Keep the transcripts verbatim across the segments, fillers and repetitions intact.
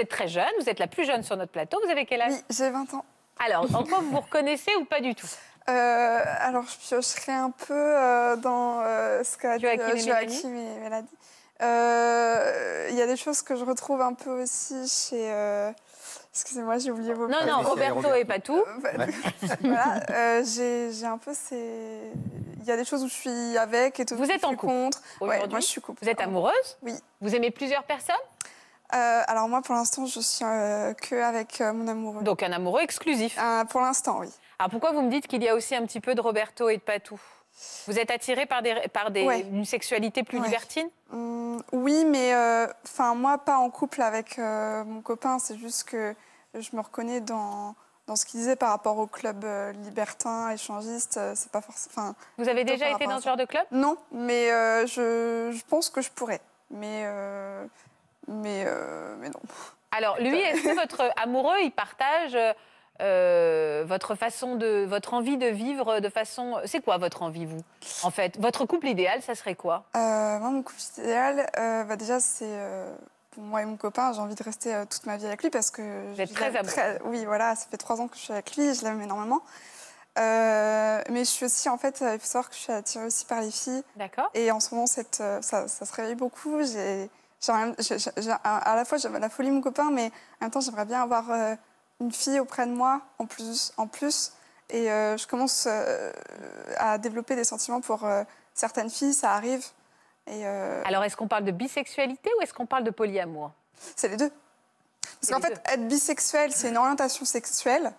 êtes très jeune, vous êtes la plus jeune sur notre plateau. Vous avez quel âge? Oui, j'ai vingt ans. Alors, en quoi vous vous reconnaissez ou pas du tout? Euh, alors, je serais un peu euh, dans euh, ce qu'a dit Joachim et Mélanie. Il euh, y a des choses que je retrouve un peu aussi chez... Euh... Excusez-moi, j'ai oublié vos... Non, pas. non, Roberto et Patou. Ouais. Voilà, euh, j'ai un peu ces... Il y a des choses où je suis avec et tout. Vous êtes en couple contre. Ouais, moi, je suis couple. Vous êtes amoureuse? Oui. Vous aimez plusieurs personnes? Euh, alors moi, pour l'instant, je suis euh, que avec euh, mon amoureux. Donc un amoureux exclusif. Euh, pour l'instant, oui. Alors pourquoi vous me dites qu'il y a aussi un petit peu de Roberto et de Patou? Vous êtes attirée par, des, par des, ouais. une sexualité plus ouais. libertine? Mmh, oui, mais enfin euh, moi, pas en couple avec euh, mon copain. C'est juste que je me reconnais dans, dans ce qu'il disait par rapport au club euh, libertin, échangiste. Euh, c'est pas forcément. Vous avez déjà été dans ce genre de club? Non, mais euh, je, je pense que je pourrais. Mais... Euh, Mais, euh, mais non. Alors, lui, est-ce que votre amoureux, il partage euh, votre façon de... votre envie de vivre de façon... C'est quoi votre envie, vous, en fait? Votre couple idéal, ça serait quoi? euh, Moi, mon couple idéal, euh, bah, déjà, c'est... Euh, pour moi et mon copain, j'ai envie de rester euh, toute ma vie avec lui parce que... Vous êtes très amoureux. Très... Oui, voilà, ça fait trois ans que je suis avec lui, je l'aime énormément. Euh, mais je suis aussi, en fait, il faut savoir que je suis attirée aussi par les filles. D'accord. Et en ce moment, cette, euh, ça, ça se réveille beaucoup, j'ai... Genre, à la fois, j'avais la folie mon copain, mais en même temps, j'aimerais bien avoir une fille auprès de moi, en plus. En plus. Et euh, je commence euh, à développer des sentiments pour euh, certaines filles, ça arrive. Et, euh... Alors, est-ce qu'on parle de bisexualité ou est-ce qu'on parle de polyamour? C'est les deux. Parce qu'en fait, deux. être bisexuel, c'est une orientation sexuelle.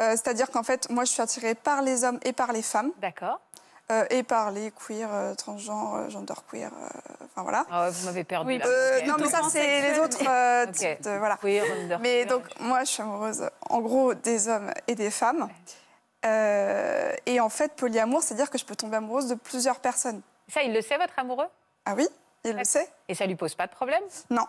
Euh, C'est-à-dire qu'en fait, moi, je suis attirée par les hommes et par les femmes. D'accord. Euh, et par les queer, euh, transgenres, euh, genderqueer, euh, enfin voilà. Ah ouais, vous m'avez perdu oui, là. Euh, okay. Non mais ça c'est les autres euh, okay. types de, voilà. Queer, mais donc moi je suis amoureuse en gros des hommes et des femmes. Ouais. Euh, et en fait polyamour c'est-à-dire que je peux tomber amoureuse de plusieurs personnes. Ça il le sait votre amoureux? Ah oui, il le sait. Et ça lui pose pas de problème? Non.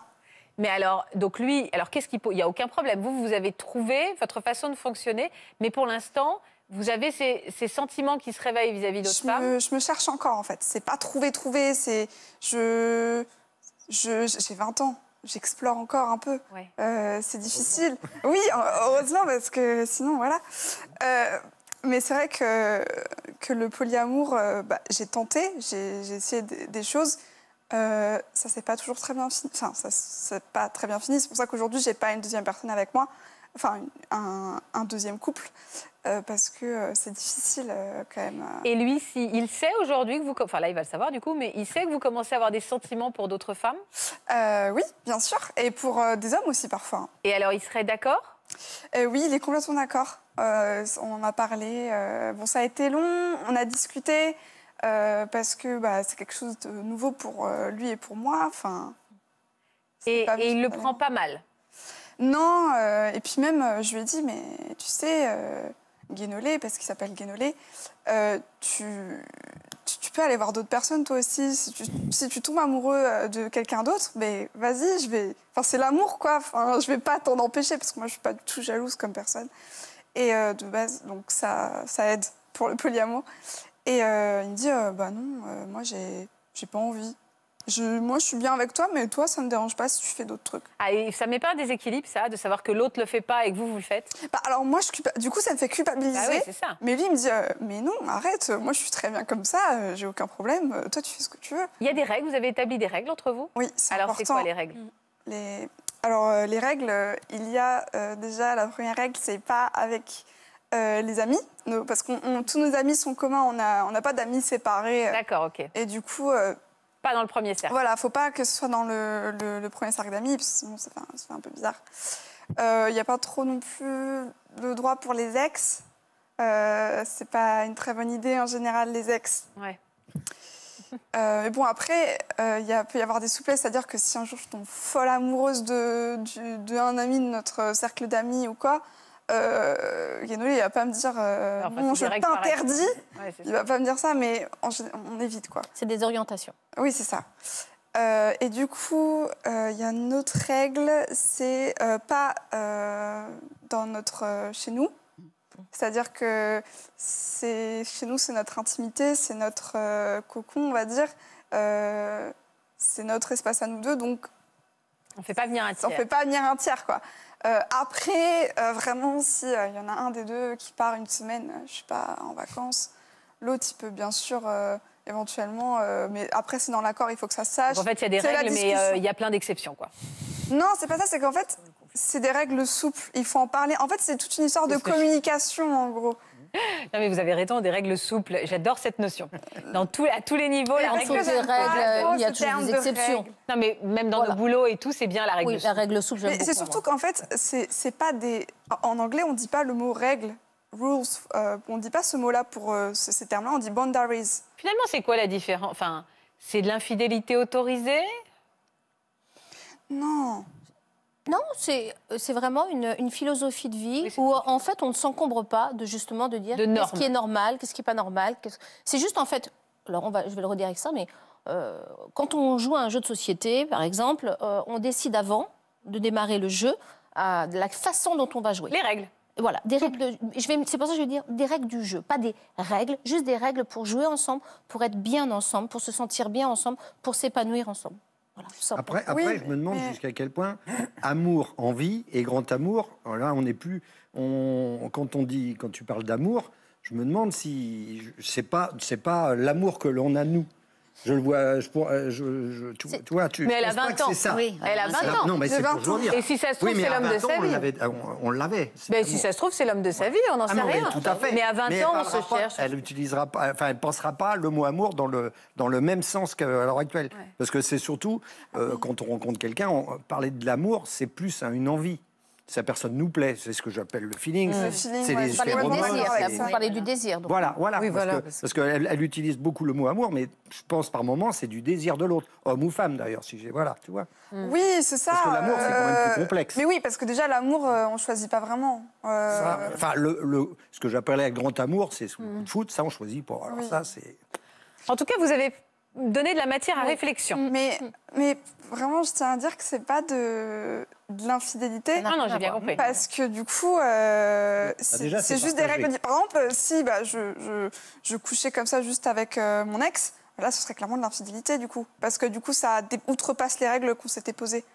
Mais alors, donc lui, alors qu'est-ce qu'il... Il n'y a aucun problème. Vous, vous avez trouvé votre façon de fonctionner, mais pour l'instant... Vous avez ces, ces sentiments qui se réveillent vis-à-vis d'autres femmes? Me, je me cherche encore, en fait. C'est pas trouver, trouver. C'est... Je... J'ai je, vingt ans. J'explore encore un peu. Ouais. Euh, c'est difficile. Oui, heureusement, parce que sinon, voilà. Euh, mais c'est vrai que, que le polyamour, euh, bah, j'ai tenté, j'ai essayé des, des choses. Euh, ça s'est pas toujours très bien fini. Enfin, ça s'est pas très bien fini. C'est pour ça qu'aujourd'hui, j'ai pas une deuxième personne avec moi. Enfin, un, un deuxième couple, euh, parce que euh, c'est difficile euh, quand même. Euh... Et lui, si, il sait aujourd'hui que vous... Enfin, là, il va le savoir, du coup, mais il sait que vous commencez à avoir des sentiments pour d'autres femmes? euh, Oui, bien sûr. Et pour euh, des hommes aussi, parfois. Et alors, il serait d'accord? euh, Oui, il est complètement d'accord. Euh, on en a parlé. Euh, bon, ça a été long, on a discuté, euh, parce que bah, c'est quelque chose de nouveau pour euh, lui et pour moi. Enfin, et et il le prend pas mal? Non, euh, et puis même, euh, je lui ai dit, mais tu sais, euh, Guénolé, parce qu'il s'appelle Guénolé, euh, tu, tu, tu peux aller voir d'autres personnes, toi aussi. Si tu, si tu tombes amoureux de quelqu'un d'autre, mais vas-y, je vais... Enfin, c'est l'amour, quoi. Enfin, je vais pas t'en empêcher, parce que moi, je suis pas du tout jalouse comme personne. Et euh, de base, donc ça, ça aide pour le polyamour. Et euh, il me dit, euh, bah non, euh, moi, j'ai j'ai pas envie. Je, moi, je suis bien avec toi, mais toi, ça ne me dérange pas si tu fais d'autres trucs. Ah, et ça ne met pas un déséquilibre, ça, de savoir que l'autre ne le fait pas et que vous, vous le faites? Bah, alors, moi, je culpa... du coup, ça me fait culpabiliser. Ah oui, c'est ça. Mais lui, il me dit, euh, mais non, arrête, moi, je suis très bien comme ça, euh, j'ai aucun problème, euh, toi, tu fais ce que tu veux. Il y a des règles, vous avez établi des règles entre vous? Oui, c'est important. Alors, c'est quoi les règles? les... Alors, euh, les règles, euh, il y a euh, déjà, la première règle, c'est pas avec... Euh, les amis, nos... parce que tous nos amis sont communs, on n'a on a pas d'amis séparés. Euh, D'accord, ok. Et du coup... Euh, Pas dans le premier cercle. Voilà, faut pas que ce soit dans le, le, le premier cercle d'amis, parce que sinon ça fait, ça fait un peu bizarre. Il euh, n'y a pas trop non plus de droit pour les ex. Euh, c'est pas une très bonne idée en général, les ex. Ouais. Euh, mais bon, après, il euh, peut y avoir des souplesses, c'est-à-dire que si un jour je tombe folle amoureuse d'un ami de notre cercle d'amis ou quoi, Euh, Guénolé, il va pas me dire euh, Alors, non, je t'interdis. Ouais, il va pas me dire ça, mais on, on évite quoi. C'est des orientations. Oui, c'est ça. Euh, et du coup, il euh, y a une autre règle, c'est euh, pas euh, dans notre euh, chez nous. C'est-à-dire que c'est chez nous, c'est notre intimité, c'est notre euh, cocon, on va dire, euh, c'est notre espace à nous deux, donc. On ne fait pas venir un tiers. On ne fait pas venir un tiers, quoi. Euh, après, euh, vraiment, s'il euh, y en a un des deux qui part une semaine, euh, je ne sais pas, en vacances, l'autre, il peut bien sûr... Euh, éventuellement, euh, mais après, c'est dans l'accord, il faut que ça se sache. Donc en fait, il y a des règles, mais euh, il y a plein d'exceptions, quoi. Non, c'est pas ça, c'est qu'en fait, c'est des règles souples, il faut en parler. En fait, c'est toute une histoire de communication, en gros. Non, mais vous avez raison, des règles souples, j'adore cette notion. Dans tout, à tous les niveaux, la règle souple, il y a toujours des exceptions. Non, mais même dans voilà. nos boulots et tout, c'est bien la règle oui, souple. Oui, la règle souple, j'aime beaucoup. C'est surtout qu'en fait, c'est pas des... En anglais, on ne dit pas le mot « règle ». Rules, euh, on ne dit pas ce mot-là pour euh, ces, ces termes-là, on dit boundaries. Finalement, c'est quoi la différence? Enfin, c'est de l'infidélité autorisée? Non. Non, c'est vraiment une, une philosophie de vie oui, où, en fait, on ne s'encombre pas de, justement, de dire qu'est-ce qui est normal, qu'est-ce qui n'est pas normal. C'est juste, en fait, alors on va, je vais le redire avec ça, mais euh, quand on joue à un jeu de société, par exemple, euh, on décide avant de démarrer le jeu à la façon dont on va jouer. Les règles. Voilà, des règles de, je vais, c'est pour ça que je vais dire des règles du jeu, pas des règles, juste des règles pour jouer ensemble, pour être bien ensemble, pour se sentir bien ensemble, pour s'épanouir ensemble. Voilà, après, après oui, je me demande mais... jusqu'à quel point amour, envie et grand amour, là on n'est plus... On, quand, on dit, quand tu parles d'amour, je me demande si c'est pas, c'est pas l'amour que l'on a nous. Je le vois, je, je, je, tu, tu vois, tu. Mais elle a vingt ans. Ça. Oui, elle a vingt ans. Non, mais c'est pour vous dire. Et si ça se trouve, oui, c'est l'homme de sa vie. On l'avait. Mais si ça se trouve, c'est l'homme de sa vie, on n'en sait rien. Tout à fait. Mais à vingt ans, on se cherche. Elle utilisera pas, enfin, elle pensera pas le mot amour dans le dans le même sens qu'à l'heure actuelle, ouais. Parce que c'est surtout euh, quand on rencontre quelqu'un, parler de l'amour, c'est plus hein, une envie. Sa personne nous plaît, c'est ce que j'appelle le feeling. Mmh. C'est les phéromones. On parlait du désir. Donc. Voilà, voilà. Oui, parce voilà, que, parce qu'elle que elle utilise beaucoup le mot amour, mais je pense par moment c'est du désir de l'autre, homme ou femme d'ailleurs. Si j'ai, voilà, tu vois. Mmh. Oui, c'est ça. Parce que l'amour euh... c'est quand même plus complexe. Mais oui, parce que déjà l'amour, euh, on choisit pas vraiment. Euh... Ça, enfin, le, le ce que j'appelais grand amour, c'est sous le foot, ça on choisit pas. Alors oui. ça c'est. En tout cas, vous avez donné de la matière à oui. réflexion. Mais mais vraiment, je tiens à dire que c'est pas de de l'infidélité. Ah non, j'ai bien compris. Parce que du coup, euh, c'est juste partagé. Des règles. Par exemple, si bah, je, je, je couchais comme ça juste avec euh, mon ex, là, ce serait clairement de l'infidélité, du coup. Parce que du coup, ça outrepasse les règles qu'on s'était posées.